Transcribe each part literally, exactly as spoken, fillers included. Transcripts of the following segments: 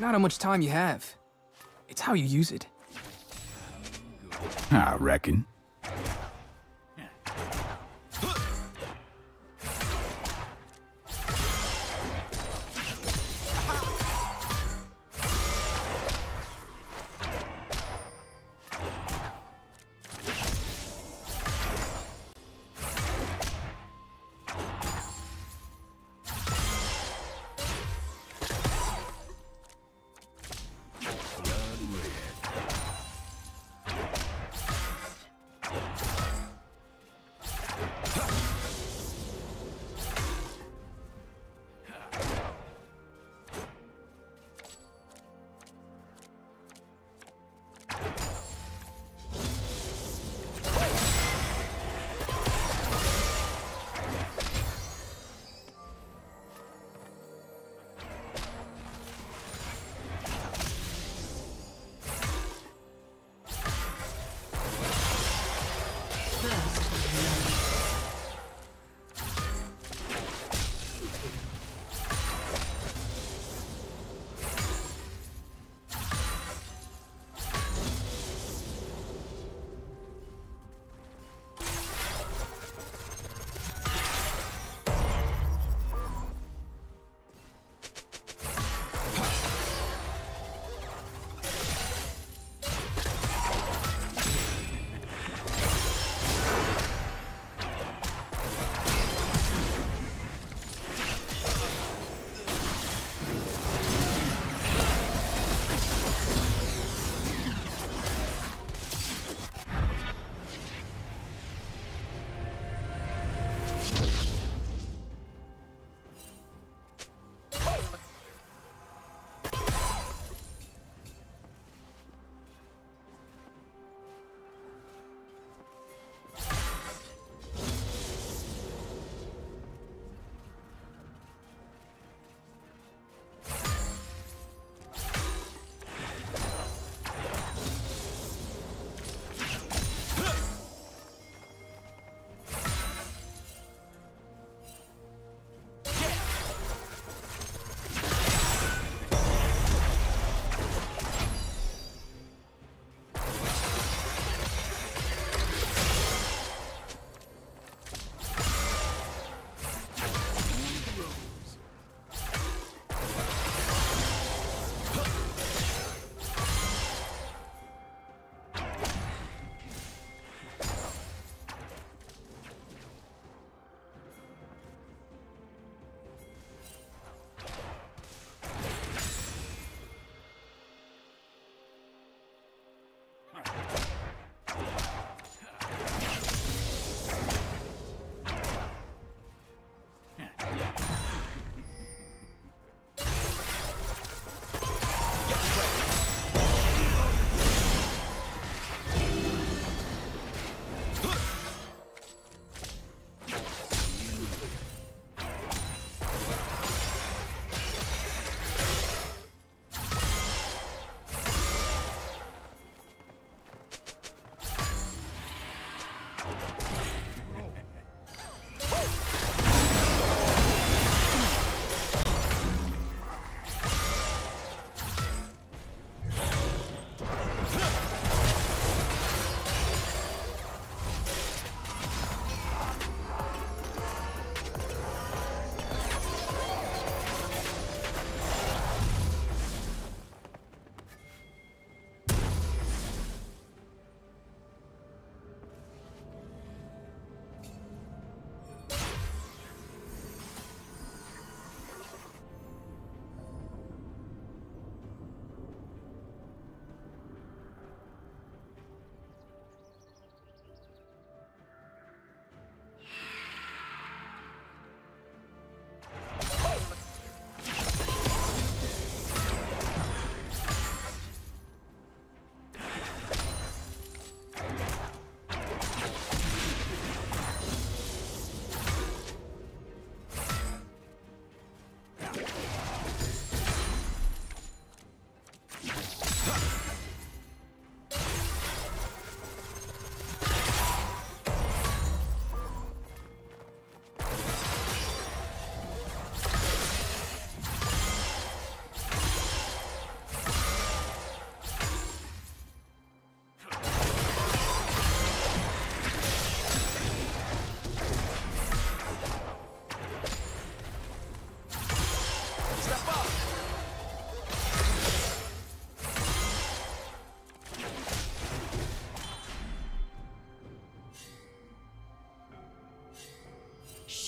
It's not how much time you have. It's how you use it. I reckon.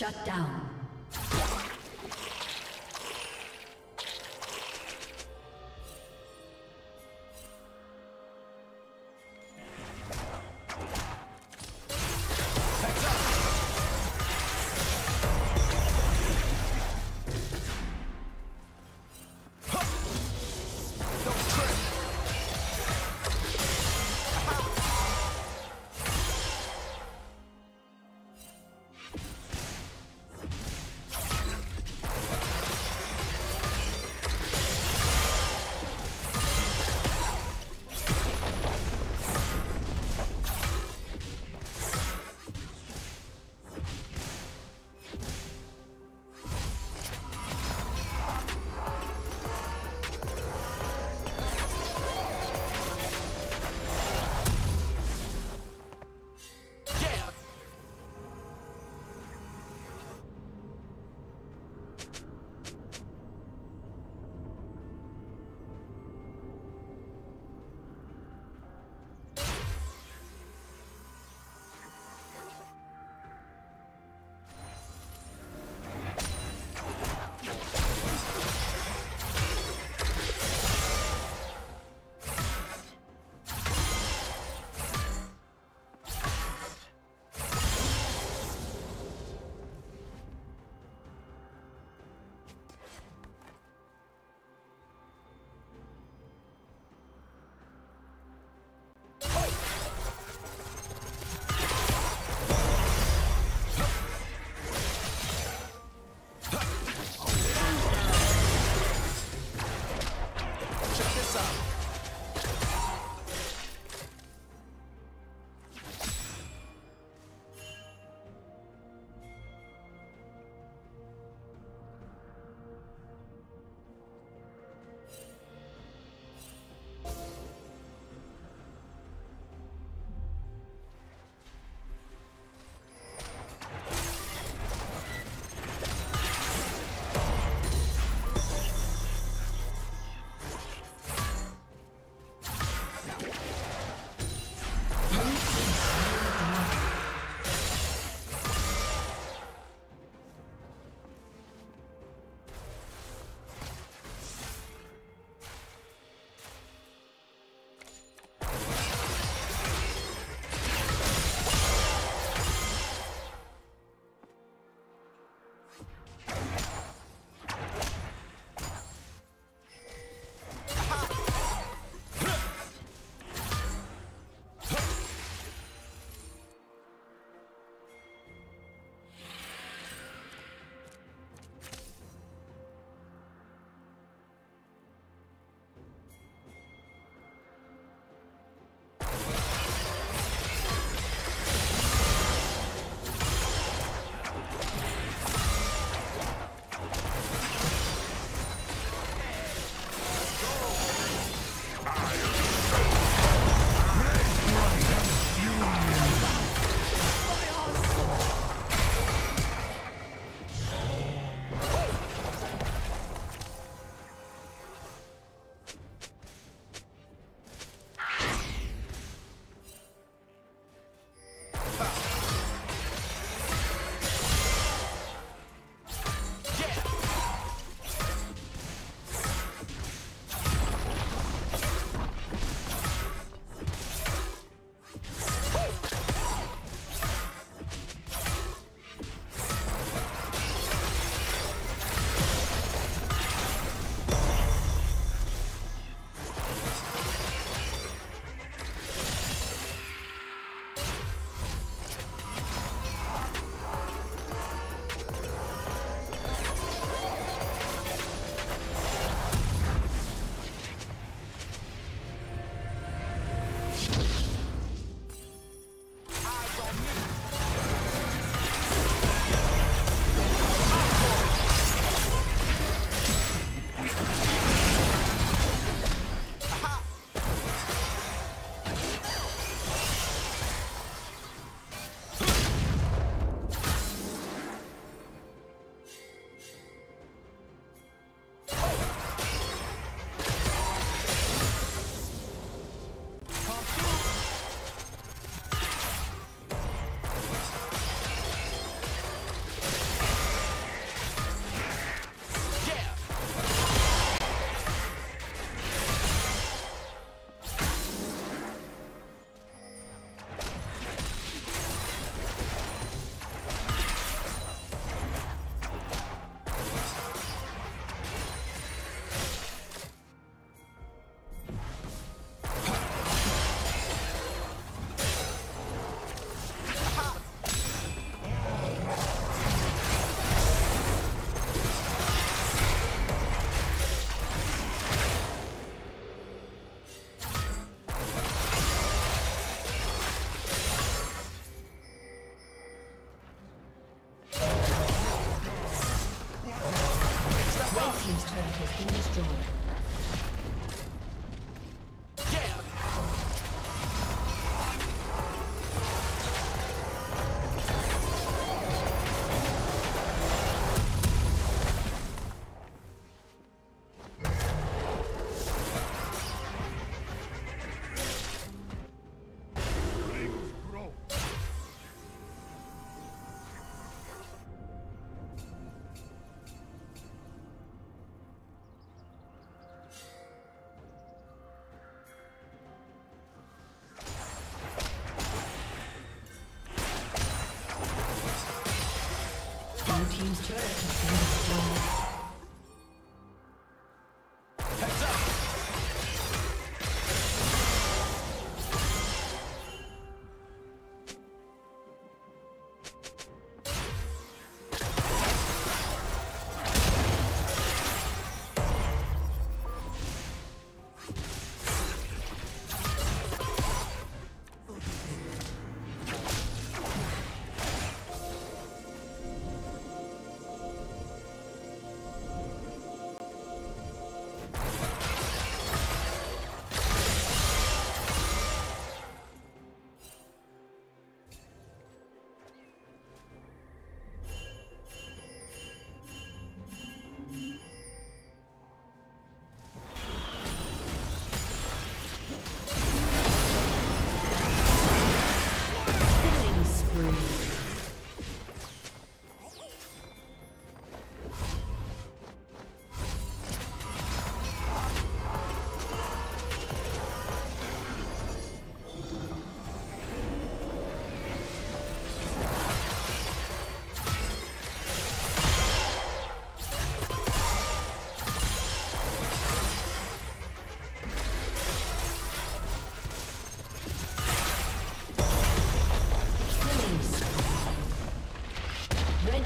Shut down.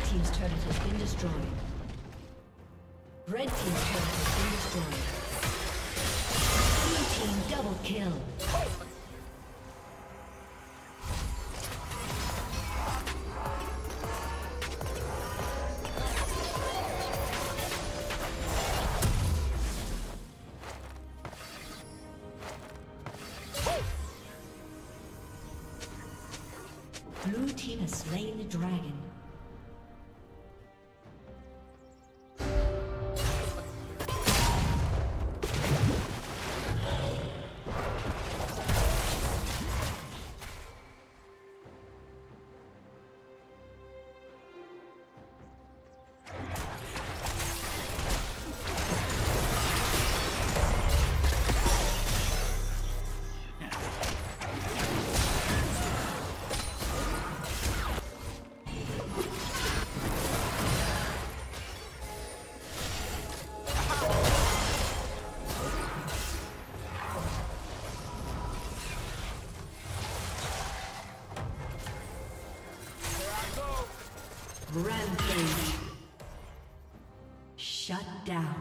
Team's turret has been destroyed. Red team's turret has been destroyed. Blue team double kill. Blue team has slain the dragon. Rampage. Shut down.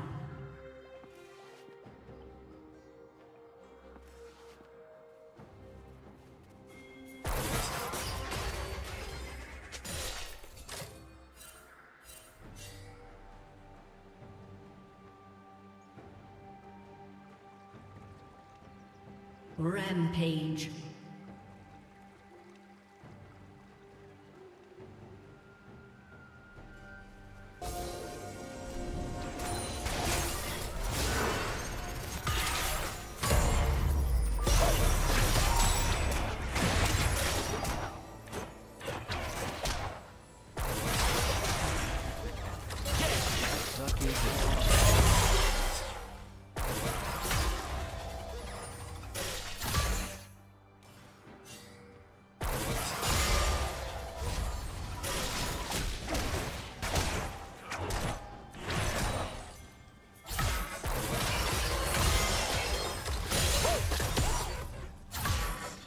Rampage.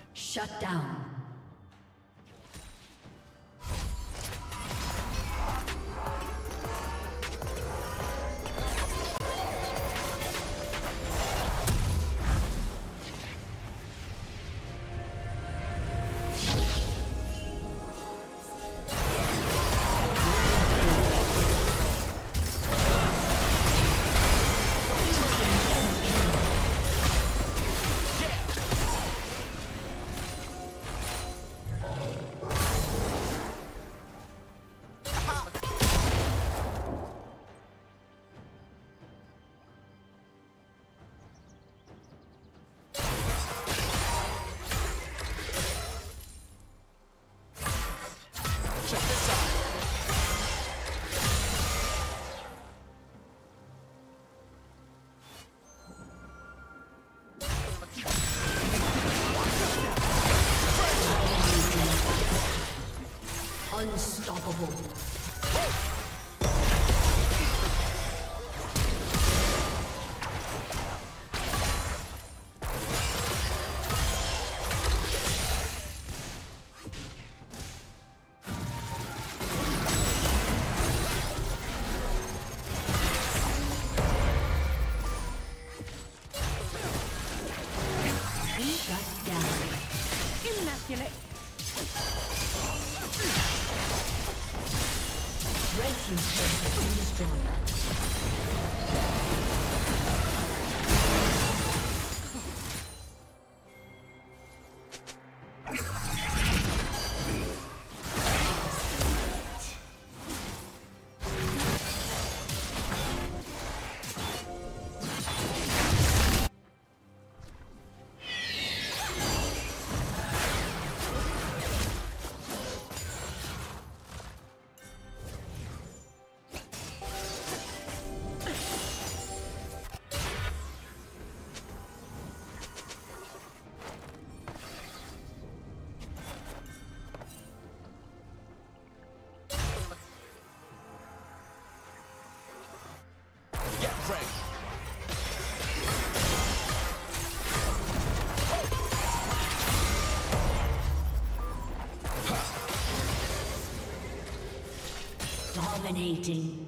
Shut down. Unstoppable. Dominating.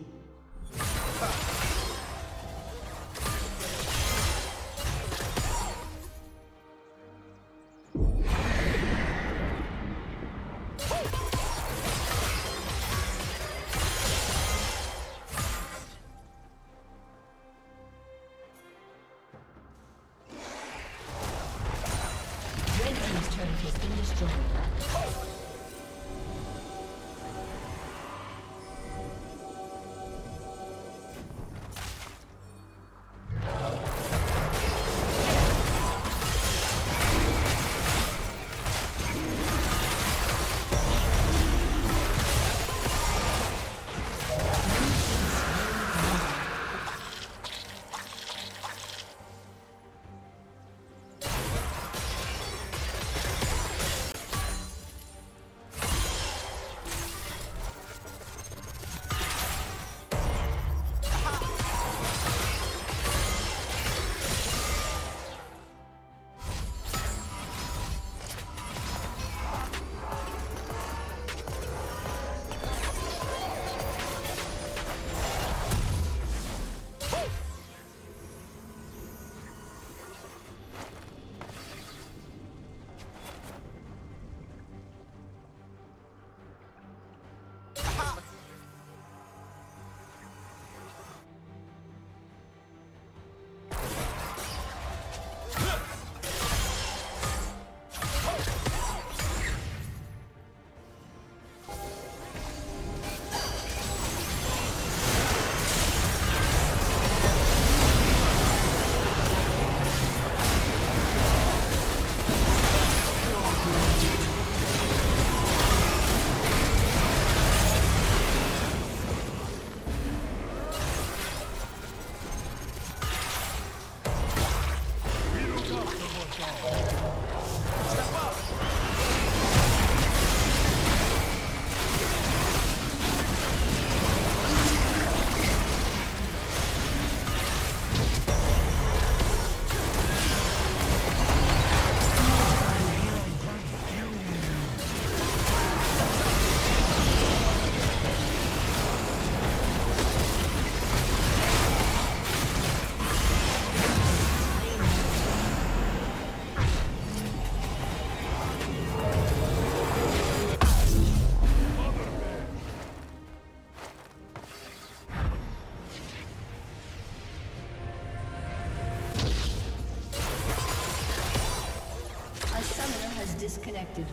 Disconnected.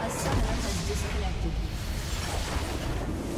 A summoner has disconnected.